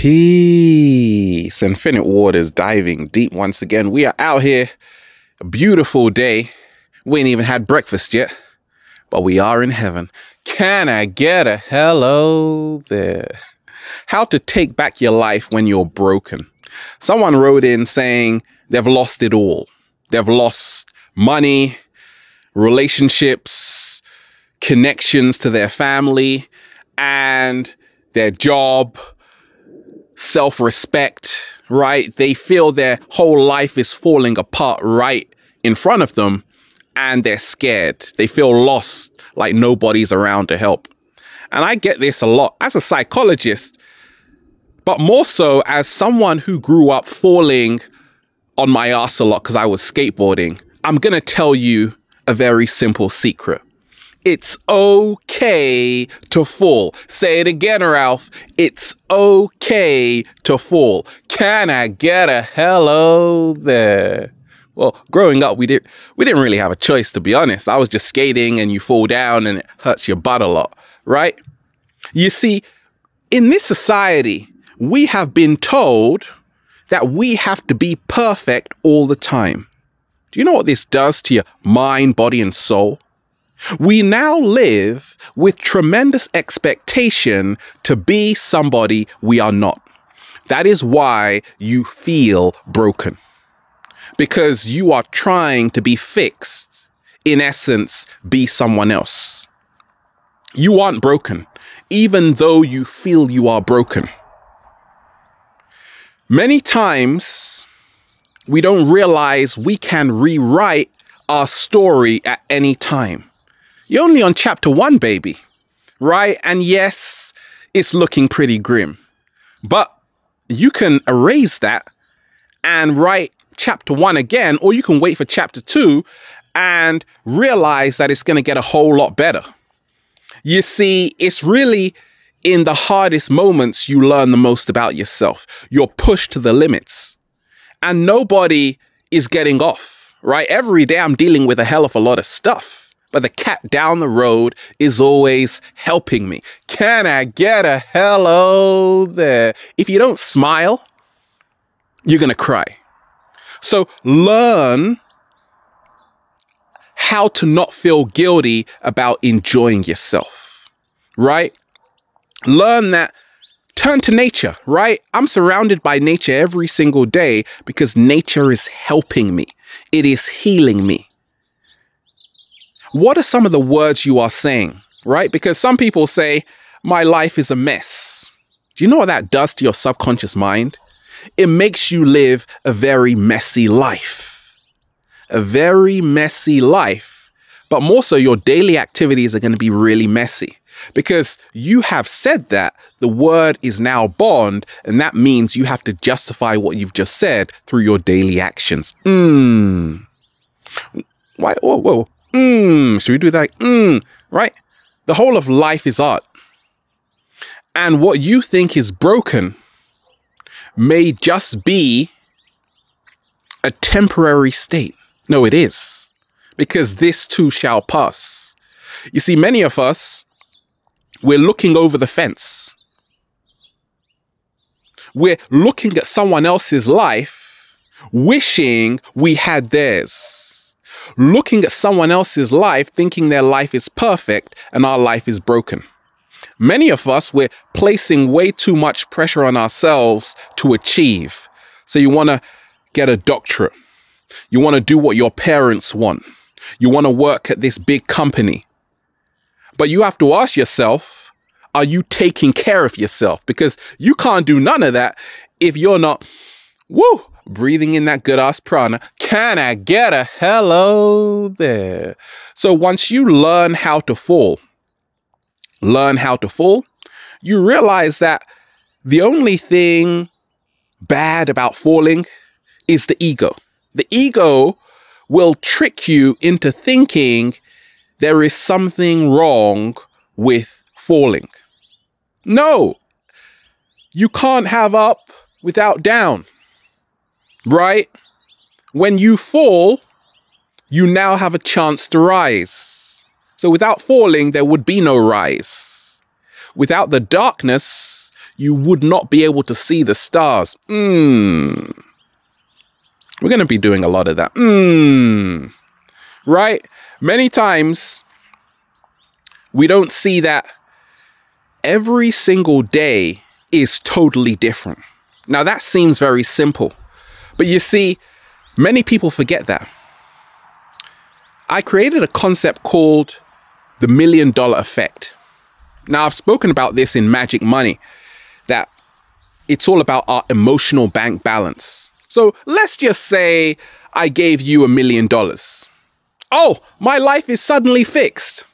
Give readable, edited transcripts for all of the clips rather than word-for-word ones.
Peace. Infinite Waters, diving deep once again. We are out here. A beautiful day. We ain't even had breakfast yet, but we are in heaven. Can I get a hello there? How to take back your life when you're broken. Someone wrote in saying they've lost it all. They've lost money, relationships, connections to their family and their job, self-respect, right? They feel their whole life is falling apart right in front of them and they're scared. They feel lost, like nobody's around to help. And I get this a lot as a psychologist, but more so as someone who grew up falling on my ass a lot because I was skateboarding. I'm going to tell you a very simple secret. It's okay to fall. Say it again, Ralph. It's okay to fall. Can I get a hello there? Well, growing up, we didn't really have a choice, to be honest. I was just skating and you fall down and it hurts your butt a lot, right? You see, in this society, we have been told that we have to be perfect all the time. Do you know what this does to your mind, body, and soul? We now live with tremendous expectation to be somebody we are not. That is why you feel broken, because you are trying to be fixed, in essence, be someone else. You aren't broken, even though you feel you are broken. Many times, we don't realize we can rewrite our story at any time. You're only on chapter 1, baby, right? And yes, it's looking pretty grim, but you can erase that and write chapter 1 again, or you can wait for chapter 2 and realize that it's going to get a whole lot better. You see, it's really in the hardest moments you learn the most about yourself. You're pushed to the limits and nobody is getting off, right? Every day I'm dealing with a hell of a lot of stuff. But the cat down the road is always helping me. Can I get a hello there? If you don't smile, you're going to cry. So learn how to not feel guilty about enjoying yourself, right? Learn that. Turn to nature, right? I'm surrounded by nature every single day because nature is helping me. It is healing me. What are some of the words you are saying, right? Because some people say, my life is a mess. Do you know what that does to your subconscious mind? It makes you live a very messy life. A very messy life. But more so, your daily activities are going to be really messy. Because you have said that, the word is now bond, and that means you have to justify what you've just said through your daily actions. Why? Whoa, whoa. Should we do that? Right? The whole of life is art. And what you think is broken may just be a temporary state. No, it is. Because this too shall pass. You see, many of us, we're looking over the fence. We're looking at someone else's life, wishing we had theirs. Looking at someone else's life, thinking their life is perfect and our life is broken. Many of us, we're placing way too much pressure on ourselves to achieve. So you want to get a doctorate. You want to do what your parents want. You want to work at this big company. But you have to ask yourself, are you taking care of yourself? Because you can't do none of that if you're not, breathing in that good ass prana. Can I get a hello there? So once you learn how to fall, you realize that the only thing bad about falling is the ego. The ego will trick you into thinking there is something wrong with falling. No, you can't have up without down. Right? When you fall, you now have a chance to rise. So without falling, there would be no rise. Without the darkness, you would not be able to see the stars. We're going to be doing a lot of that. Right? Many times we don't see that every single day is totally different. Now that seems very simple, but you see, many people forget that. I created a concept called the $1 million effect. Now I've spoken about this in Magic Money, that it's all about our emotional bank balance. So let's just say I gave you $1 million. Oh, my life is suddenly fixed.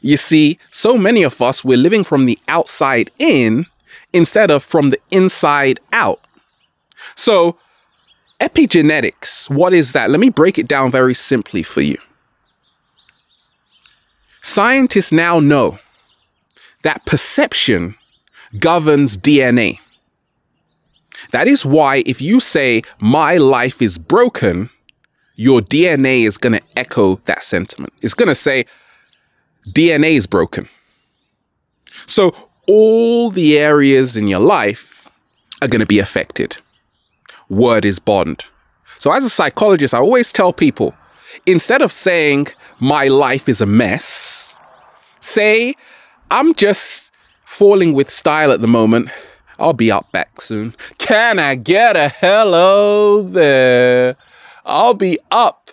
You see, so many of us, we're living from the outside in instead of from the inside out. So epigenetics, what is that? Let me break it down very simply for you. Scientists now know that perception governs DNA. That is why if you say, my life is broken, your DNA is going to echo that sentiment. It's going to say, DNA is broken. So all the areas in your life are going to be affected. Word is bond. So as a psychologist, I always tell people, instead of saying my life is a mess, say I'm just falling with style at the moment. I'll be up back soon. Can I get a hello there? I'll be up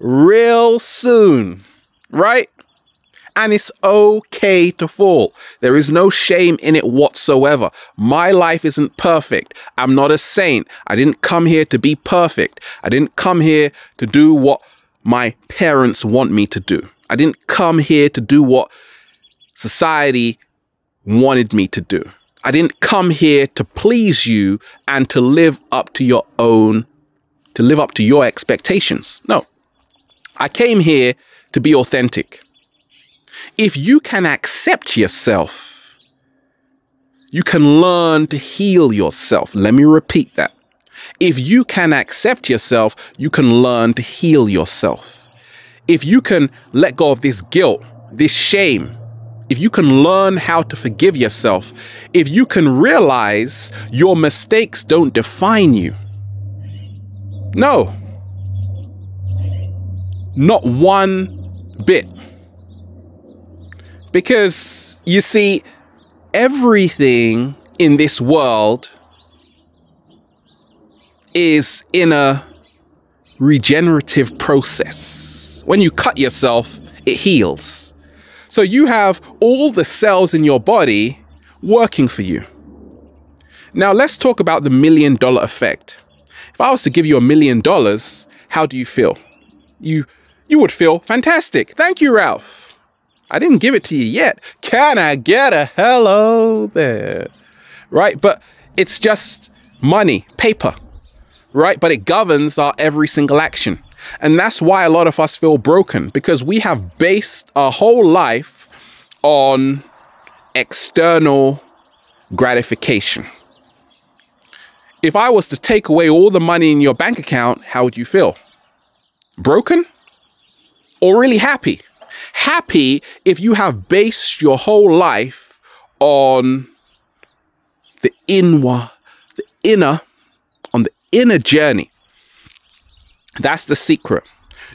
real soon, right? And it's okay to fall. There is no shame in it whatsoever. My life isn't perfect. I'm not a saint. I didn't come here to be perfect. I didn't come here to do what my parents want me to do. I didn't come here to do what society wanted me to do. I didn't come here to please you and to live up to your own, to live up to your expectations. No, I came here to be authentic. If you can accept yourself, you can learn to heal yourself. Let me repeat that. If you can accept yourself, you can learn to heal yourself. If you can let go of this guilt, this shame, if you can learn how to forgive yourself, if you can realize your mistakes don't define you. No, not one bit. Because, you see, everything in this world is in a regenerative process. When you cut yourself, it heals. So you have all the cells in your body working for you. Now, let's talk about the $1 million effect. If I was to give you $1 million, how do you feel? You would feel fantastic. Thank you, Ralph. I didn't give it to you yet. Can I get a hello there? Right? But it's just money, paper, right? But it governs our every single action. And that's why a lot of us feel broken, because we have based our whole life on external gratification. If I was to take away all the money in your bank account, how would you feel? Broken or really happy? Happy if you have based your whole life on the inner journey. That's the secret.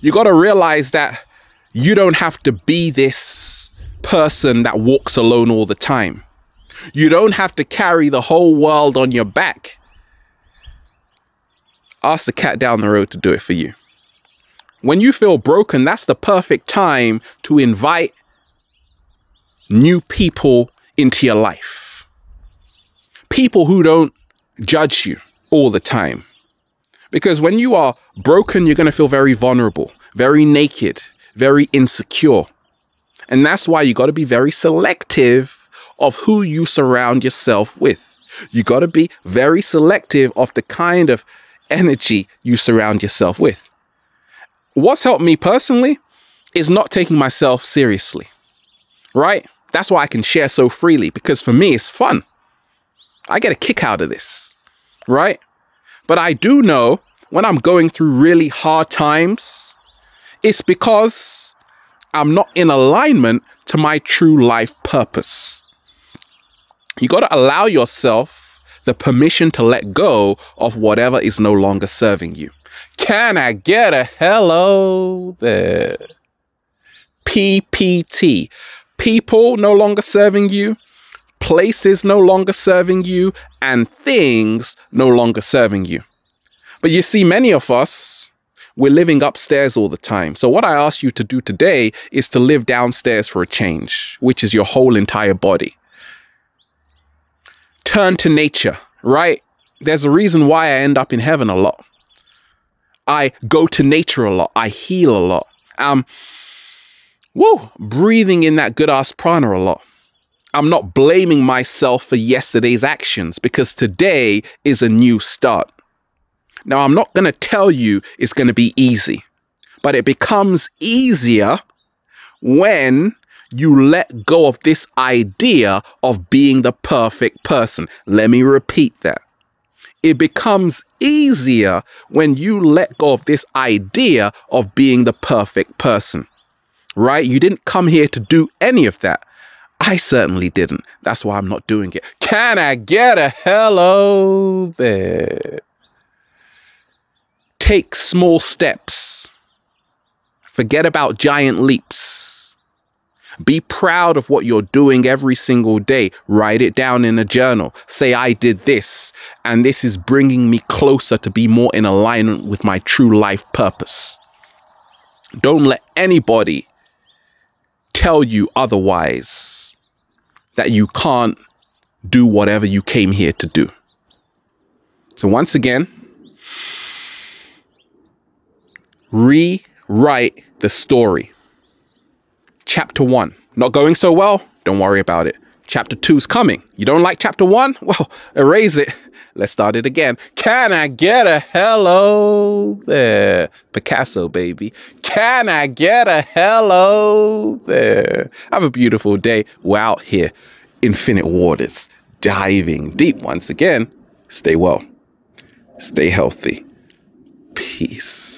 You got to realize that you don't have to be this person that walks alone all the time. You don't have to carry the whole world on your back. Ask the cat down the road to do it for you. When you feel broken, that's the perfect time to invite new people into your life. People who don't judge you all the time. Because when you are broken, you're going to feel very vulnerable, very naked, very insecure. And that's why you got to be very selective of who you surround yourself with. You got to be very selective of the kind of energy you surround yourself with. What's helped me personally is not taking myself seriously, right? That's why I can share so freely, because for me, it's fun. I get a kick out of this, right? But I do know when I'm going through really hard times, it's because I'm not in alignment to my true life purpose. you got to allow yourself the permission to let go of whatever is no longer serving you. Can I get a hello there? PPT. People no longer serving you, places no longer serving you, and things no longer serving you. But you see, many of us, we're living upstairs all the time. So what I ask you to do today is to live downstairs for a change, which is your whole entire body. Turn to nature, right? There's a reason why I end up in heaven a lot. I go to nature a lot. I heal a lot. Breathing in that good ass prana a lot. I'm not blaming myself for yesterday's actions because today is a new start. Now, I'm not going to tell you it's going to be easy, but it becomes easier when you let go of this idea of being the perfect person. Let me repeat that. It becomes easier when you let go of this idea of being the perfect person, right? You didn't come here to do any of that. I certainly didn't. That's why I'm not doing it. Can I get a hello there? Take small steps. Forget about giant leaps. Be proud of what you're doing every single day. Write it down in a journal. Say, I did this, and this is bringing me closer to be more in alignment with my true life purpose. Don't let anybody tell you otherwise, that you can't do whatever you came here to do. So once again, rewrite the story. Chapter 1, not going so well. Don't worry about it. Chapter 2 is coming. You don't like chapter 1? Well, erase it. Let's start it again. Can I get a hello there? Picasso, baby. Can I get a hello there? Have a beautiful day. We're out here. Infinite waters. Diving deep once again. Stay well. Stay healthy. Peace.